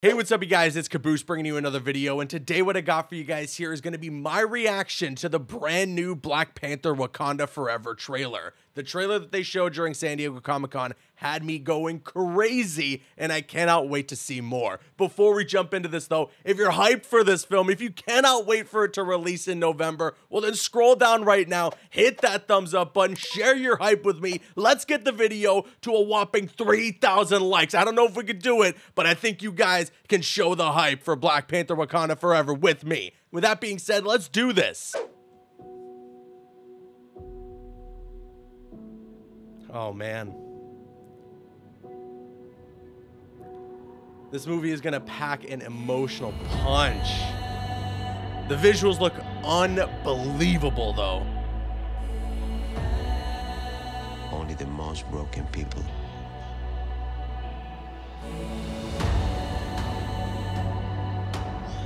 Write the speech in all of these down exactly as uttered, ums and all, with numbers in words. Hey, what's up, you guys? It's Caboose bringing you another video, and today what I got for you guys here is going to be my reaction to the brand new Black Panther Wakanda Forever trailer. The trailer that they showed during San Diego Comic-Con had me going crazy, and I cannot wait to see more. Before we jump into this, though, if you're hyped for this film, if you cannot wait for it to release in November, well then scroll down right now, hit that thumbs up button, share your hype with me. Let's get the video to a whopping three thousand likes. I don't know if we could do it, but I think you guys can show the hype for Black Panther Wakanda Forever with me. With that being said, let's do this. Oh, man. This movie is going to pack an emotional punch. The visuals look unbelievable, though. Only the most broken people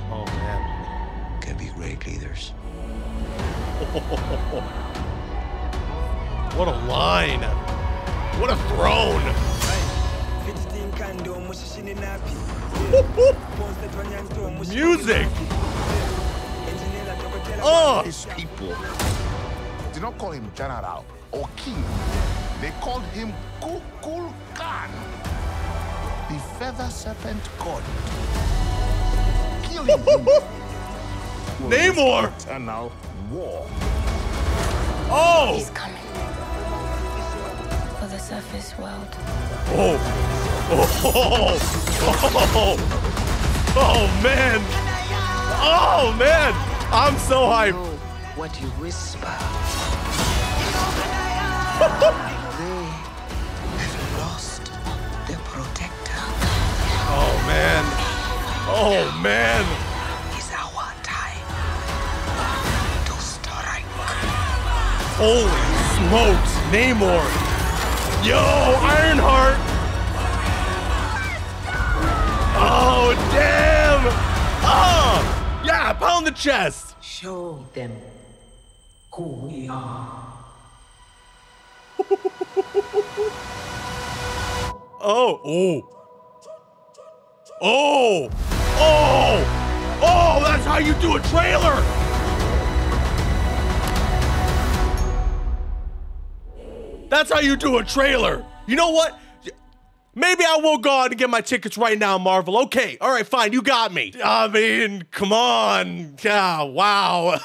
oh, man. can be great leaders. What a line. What a throne. Music. Oh. His people did not call him general or king. They called him Kukulkan, the feather serpent god. Kill him. Namor. Eternal war. Oh. He's coming. The surface world. Oh. Oh. Oh. Oh. Oh, man. Oh, man. I'm so hyped. What you whisper. They have lost their protector. Oh, man. Oh, man. It's our time to strike. Holy smokes, Namor. Yo, Ironheart! Oh, damn! Oh! Yeah, pound the chest! Show them who we are. Oh, oh. Oh! Oh! Oh, that's how you do a trailer! That's how you do a trailer. You know what? Maybe I will go out and get my tickets right now, Marvel. Okay, all right, fine, you got me. I mean, come on. Yeah, wow.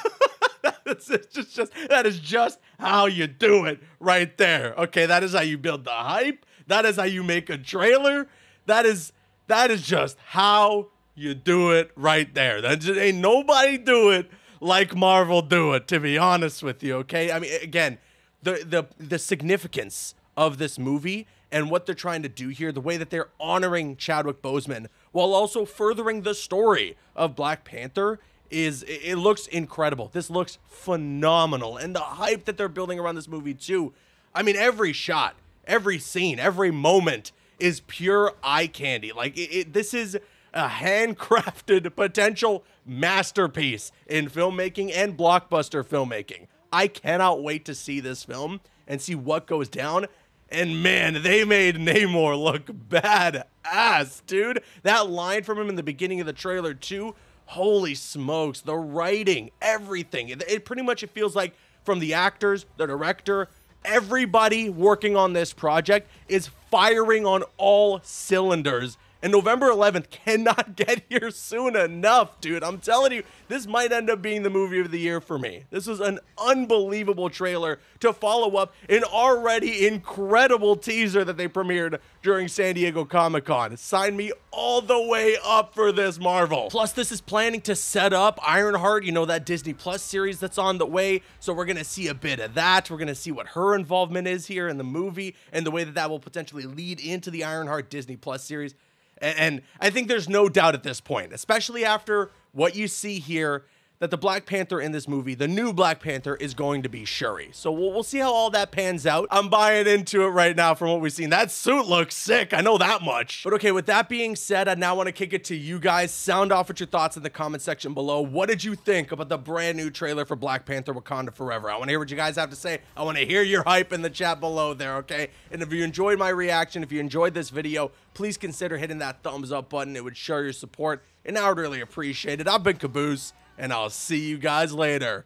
That's just, just, that is just how you do it right there. Okay, that is how you build the hype. That is how you make a trailer. That is, that is just how you do it right there. That just, ain't nobody do it like Marvel do it, to be honest with you, okay? I mean, again, The, the the significance of this movie and what they're trying to do here, the way that they're honoring Chadwick Boseman while also furthering the story of Black Panther, is it, it looks incredible. This looks phenomenal. And the hype that they're building around this movie too. I mean, every shot, every scene, every moment is pure eye candy. Like it, it, this is a handcrafted potential masterpiece in filmmaking and blockbuster filmmaking. I cannot wait to see this film and see what goes down. And man, they made Namor look badass, dude. That line from him in the beginning of the trailer too, holy smokes, the writing, everything. It, it pretty much, it feels like from the actors, the director, everybody working on this project is firing on all cylinders. And November eleventh cannot get here soon enough, dude. I'm telling you, this might end up being the movie of the year for me. This was an unbelievable trailer to follow up an already incredible teaser that they premiered during San Diego Comic-Con. Sign me all the way up for this, Marvel. Plus, this is planning to set up Ironheart, you know, that Disney Plus series that's on the way. So we're going to see a bit of that. We're going to see what her involvement is here in the movie and the way that that will potentially lead into the Ironheart Disney Plus series. And I think there's no doubt at this point, especially after what you see here, that the Black Panther in this movie, the new Black Panther, is going to be Shuri. So we'll, we'll see how all that pans out. I'm buying into it right now from what we've seen. That suit looks sick, I know that much. But okay, with that being said, I now want to kick it to you guys. Sound off with your thoughts in the comment section below. What did you think about the brand new trailer for Black Panther Wakanda Forever? I want to hear what you guys have to say. I want to hear your hype in the chat below there, okay? And if you enjoyed my reaction, if you enjoyed this video, please consider hitting that thumbs up button. It would show your support, and I would really appreciate it. I've been Caboose, and I'll see you guys later.